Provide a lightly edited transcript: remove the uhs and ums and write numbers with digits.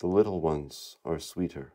The little ones are sweeter.